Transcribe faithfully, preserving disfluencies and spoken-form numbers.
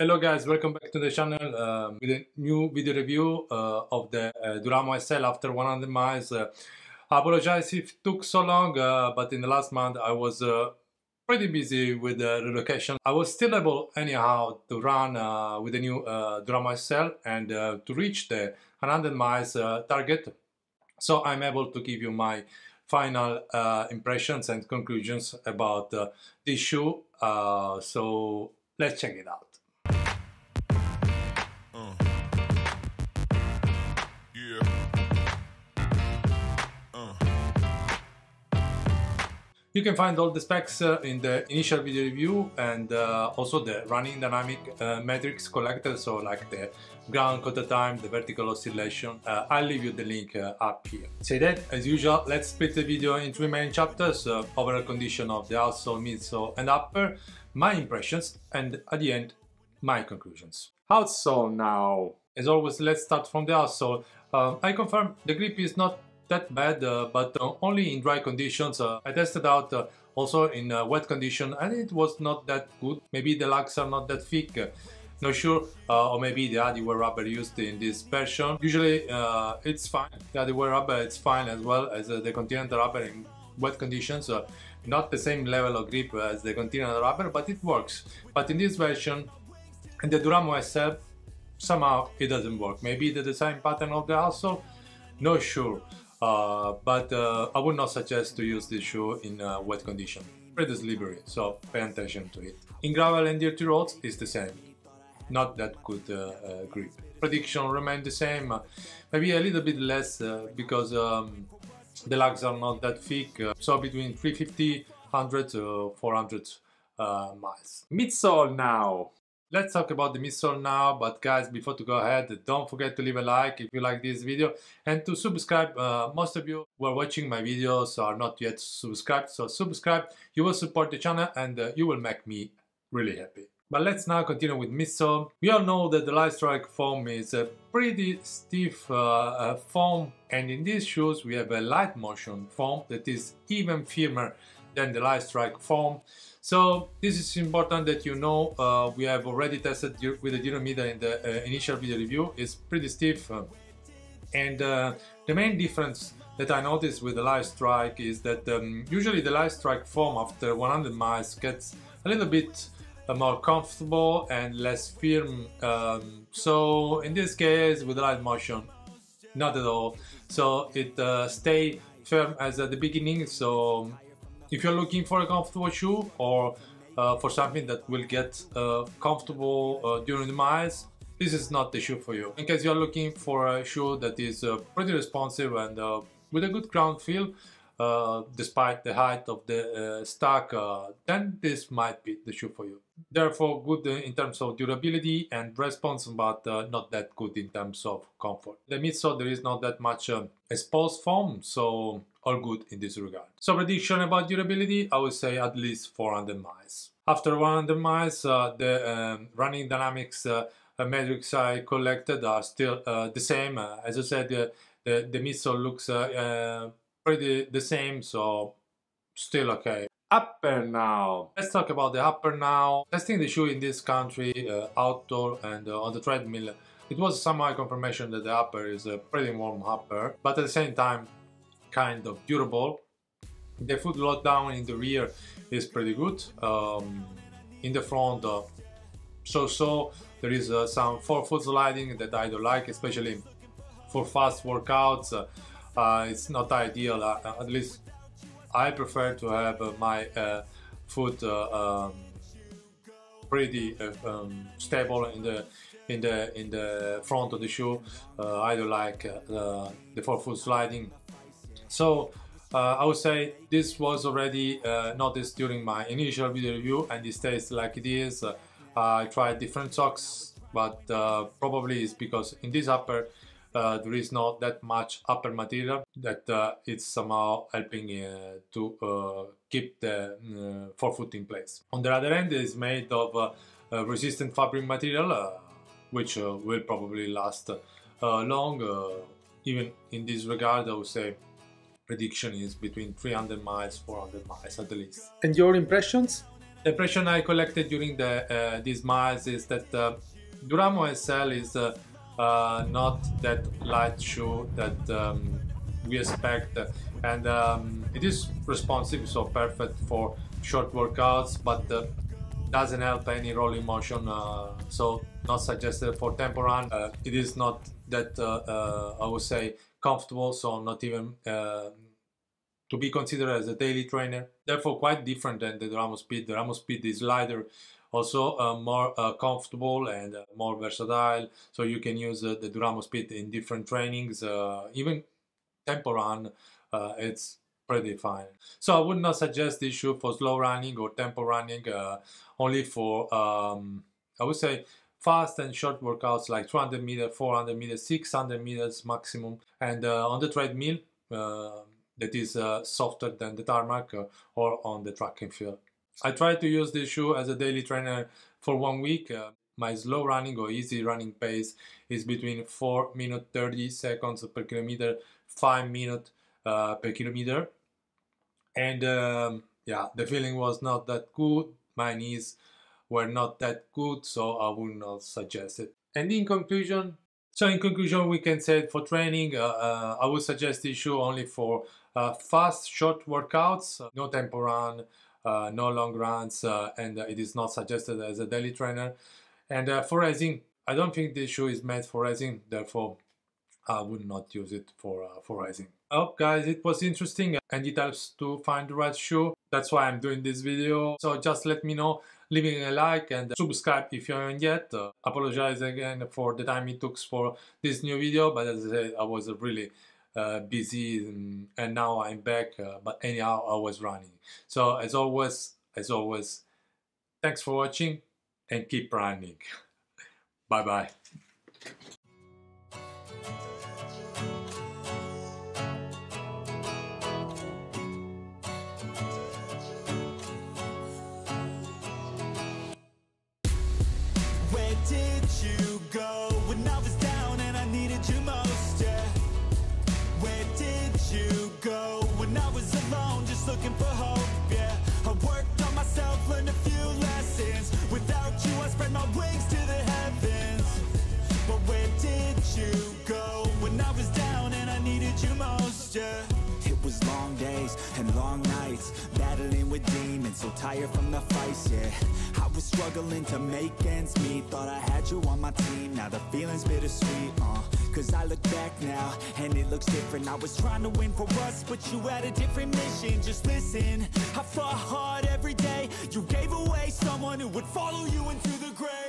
Hello guys, welcome back to the channel um, with a new video review uh, of the uh, Duramo S L after one hundred miles. Uh, I apologize if it took so long, uh, but in the last month I was uh, pretty busy with the relocation. I was still able anyhow to run uh, with the new uh, Duramo S L and uh, to reach the one hundred miles uh, target. So I'm able to give you my final uh, impressions and conclusions about uh, this shoe. Uh, so let's check it out. You can find all the specs uh, in the initial video review and uh, also the running dynamic uh, metrics collected, so like the ground contact time, the vertical oscillation. Uh, I'll leave you the link uh, up here. Say that, as usual, let's split the video in three main chapters: uh, overall condition of the outsole, midsole and upper, my impressions, and at the end, my conclusions. Outsole now. As always, let's start from the outsole. Uh, I confirm the grip is not that bad, uh, but uh, only in dry conditions. uh, I tested out uh, also in uh, wet condition and it was not that good. Maybe the lugs are not that thick, uh, not sure, uh, or maybe the Adiwear rubber used in this version. Usually uh, it's fine, the Adiwear rubber it's fine as well as uh, the Continental rubber in wet conditions. Uh, not the same level of grip as the Continental rubber, but it works. But in this version, in the Duramo S L, somehow it doesn't work. Maybe the design pattern of the outsole, not sure. Uh, but uh, I would not suggest to use this shoe in uh, wet condition. Pretty slippery, so pay attention to it. In gravel and dirty roads it's the same, not that good uh, uh, grip. Prediction remains the same, uh, maybe a little bit less uh, because um, the lugs are not that thick, uh, so between three fifty, one hundred to four hundred uh, miles. Midsole now! Let's talk about the midsole now, but guys, before to go ahead, don't forget to leave a like if you like this video and to subscribe. Uh, most of you who are watching my videos are not yet subscribed, so subscribe, you will support the channel and uh, you will make me really happy. But let's now continue with midsole. We all know that the Lightstrike foam is a pretty stiff uh, uh, foam, and in these shoes we have a Light Motion foam that is even firmer than the Lightstrike foam. So this is important that you know. Uh, we have already tested with the durometer in the uh, initial video review. It's pretty stiff, uh, and uh, the main difference that I noticed with the Lightstrike is that um, usually the Lightstrike foam after one hundred miles gets a little bit uh, more comfortable and less firm. Um, so in this case with the Light Motion, not at all. So it uh, stay firm as at the beginning. So if you're looking for a comfortable shoe or uh, for something that will get uh, comfortable uh, during the miles, this is not the shoe for you. In case you're looking for a shoe that is uh, pretty responsive and uh, with a good ground feel, uh, despite the height of the uh, stack, uh, then this might be the shoe for you. Therefore good in terms of durability and response, but uh, not that good in terms of comfort. The midsole, there is not that much uh, exposed foam, so all good in this regard. So prediction about durability, I would say at least four hundred miles. After one hundred miles, uh, the um, running dynamics uh, metrics I collected are still uh, the same. Uh, as I said, uh, the, the midsole looks uh, uh, pretty the same, so still okay. Upper now. Let's talk about the upper now. Testing the shoe in this country, uh, outdoor and uh, on the treadmill, it was somehow confirmation that the upper is a pretty warm upper, but at the same time kind of durable. The foot load down in the rear is pretty good. Um, in the front, uh, so so there is uh, some forefoot sliding that I don't like, especially for fast workouts. Uh, uh, it's not ideal. Uh, at least I prefer to have uh, my uh, foot uh, um, pretty uh, um, stable in the in the in the front of the shoe. Uh, I don't like uh, the forefoot sliding. So uh, I would say this was already uh, noticed during my initial video review and it stays like it is. Uh, I tried different socks, but uh, probably it's because in this upper uh, there is not that much upper material that uh, it's somehow helping uh, to uh, keep the uh, forefoot in place. On the other end, it's made of uh, uh, resistant fabric material, uh, which uh, will probably last uh, long. Uh, even in this regard, I would say prediction is between three hundred miles, four hundred miles at the least. And your impressions? The impression I collected during the, uh, these miles is that uh, Duramo S L is uh, uh, not that light shoe that um, we expect, and um, it is responsive, so perfect for short workouts, but uh, doesn't help any rolling motion, uh, so not suggested for tempo run. Uh, it is not that uh, uh, I would say comfortable, so not even uh, to be considered as a daily trainer. Therefore, quite different than the Duramo Speed. The Duramo Speed is lighter, also uh, more uh, comfortable and uh, more versatile. So you can use uh, the Duramo Speed in different trainings, uh, even tempo run. Uh, it's pretty fine. So I would not suggest this shoe for slow running or tempo running. Uh, only for um, I would say fast and short workouts like two hundred meters, four hundred meters, six hundred meters maximum, and uh, on the treadmill. Uh, that is uh, softer than the tarmac uh, or on the track and field. I tried to use this shoe as a daily trainer for one week. Uh, my slow running or easy running pace is between four minutes thirty seconds per kilometer, five minutes uh, per kilometer. And um, yeah, the feeling was not that good. My knees were not that good, so I would not suggest it. And in conclusion, So in conclusion, we can say for training, uh, uh, I would suggest this shoe only for uh, fast, short workouts, no tempo run, uh, no long runs, uh, and uh, it is not suggested as a daily trainer. And uh, for racing, I don't think this shoe is meant for racing, therefore I would not use it for, uh, for racing. I hope guys it was interesting and it helps to find the right shoe. That's why I'm doing this video, so just let me know, leaving a like and subscribe if you haven't yet. Uh, apologize again for the time it took for this new video, but as I said, I was really uh, busy and, and now I'm back, uh, but anyhow, I was running. So as always, as always, thanks for watching and keep running. Bye bye. So tired from the fights, yeah. I was struggling to make ends meet. Thought I had you on my team. Now the feeling's bittersweet, uh Cause I look back now, and it looks different. I was trying to win for us, but you had a different mission. Just listen, I fought hard every day. You gave away someone who would follow you into the grave.